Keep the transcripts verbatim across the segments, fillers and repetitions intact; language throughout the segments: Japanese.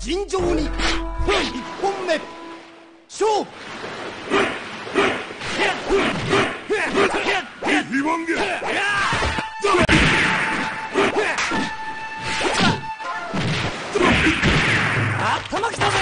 尋常にいっぽんめ勝負頭きたぜ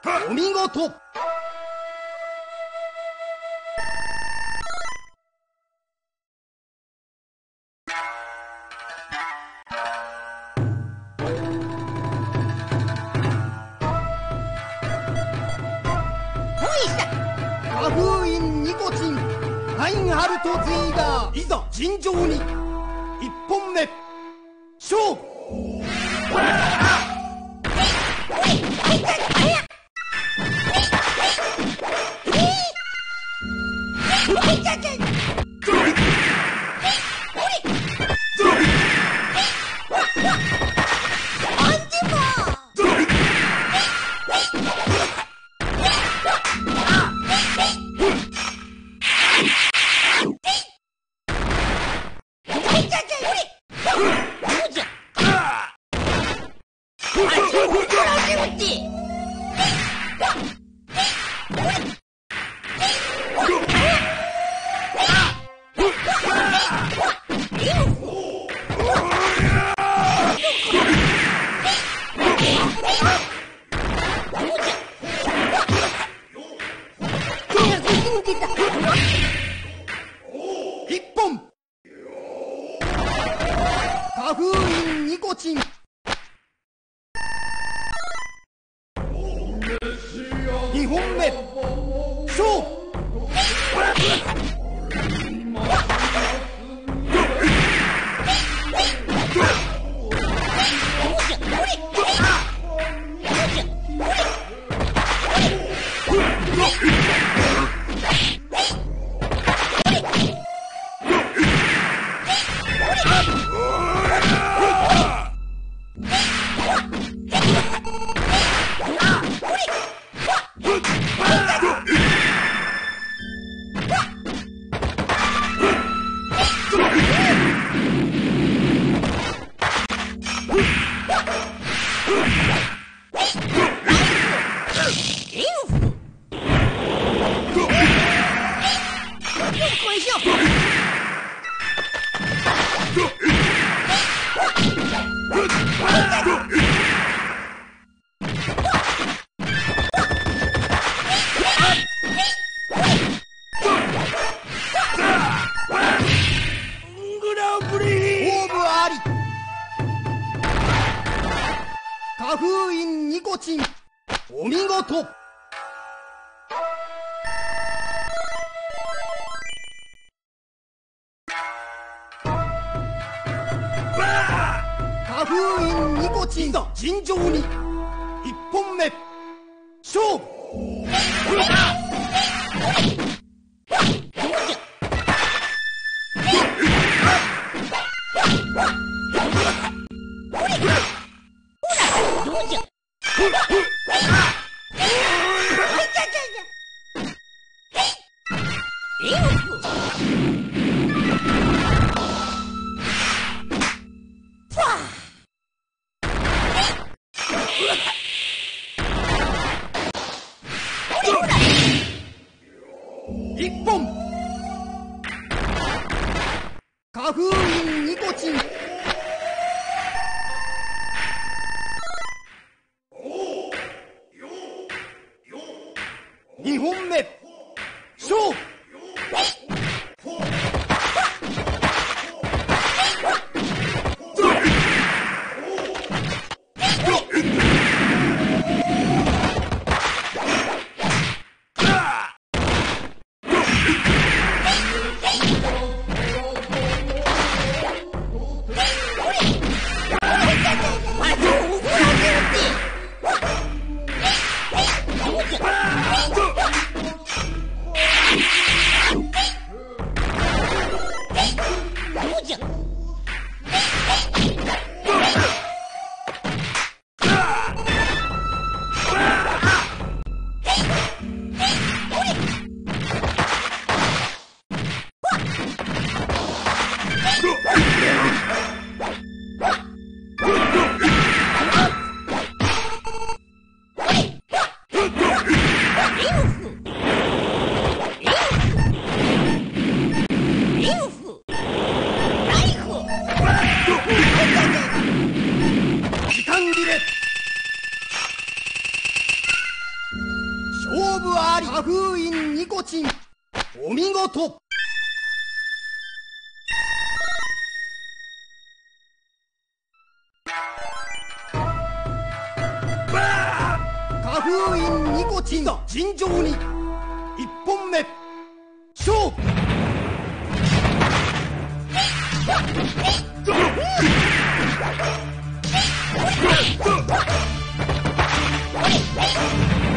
お見事。いざ尋常に一本目勝負。お見事。花風院ニコチン尋常にいっぽんめ勝負。にほんめ勝負。花風院ニコ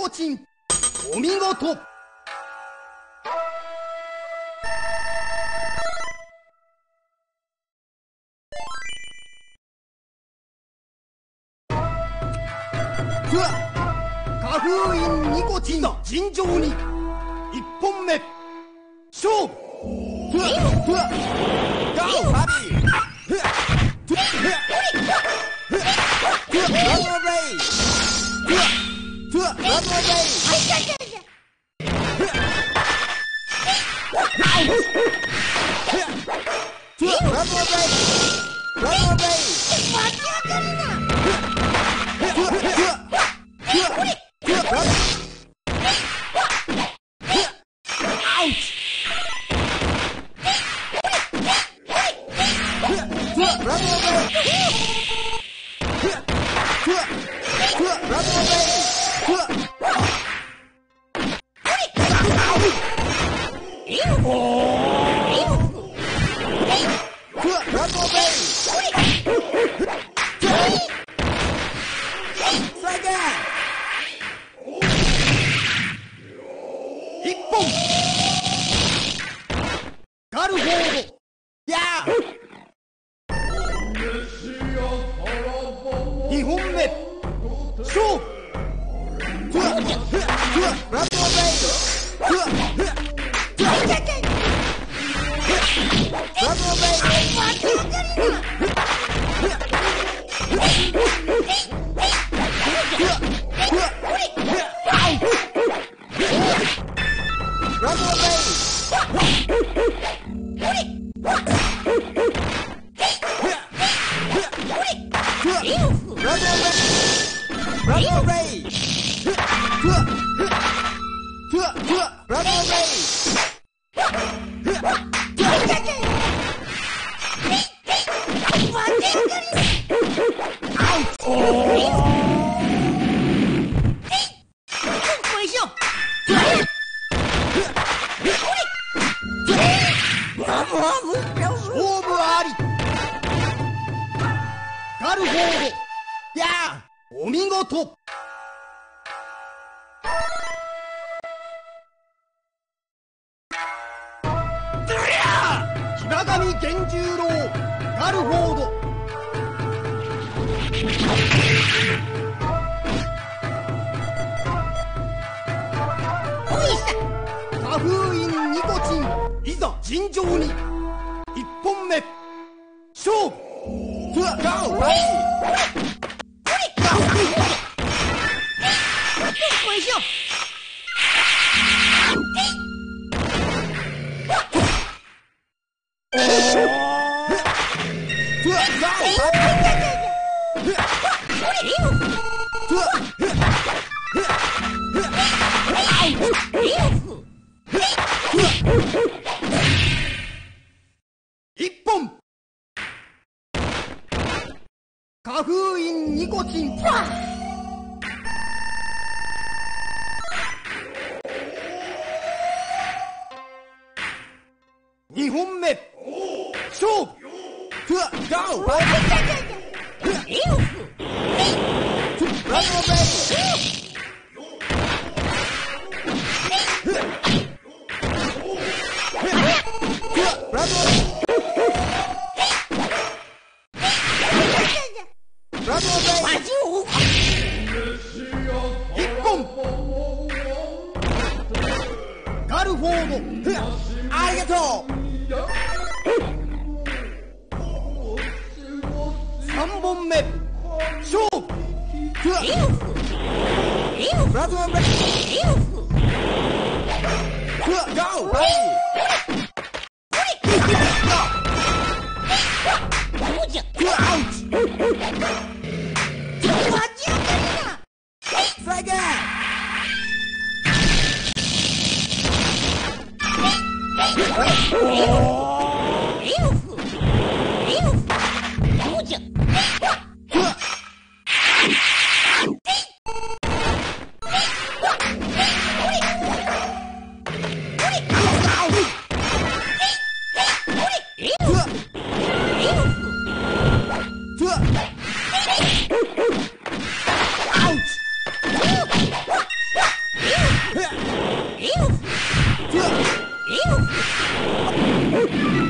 チンお見事。花風院ニコチン尋常にいっぽんめ勝負。ふわ花なるほど。やあ、お見事。ひながみ源十郎、なるほど。茶風院ニコチン、いざ尋常に。一本目勝負。Go away!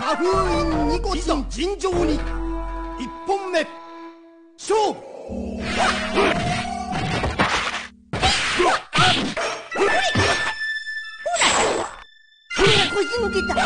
花風院ニコチン尋常にいっぽんめ勝負。ほら腰抜けた。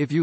If you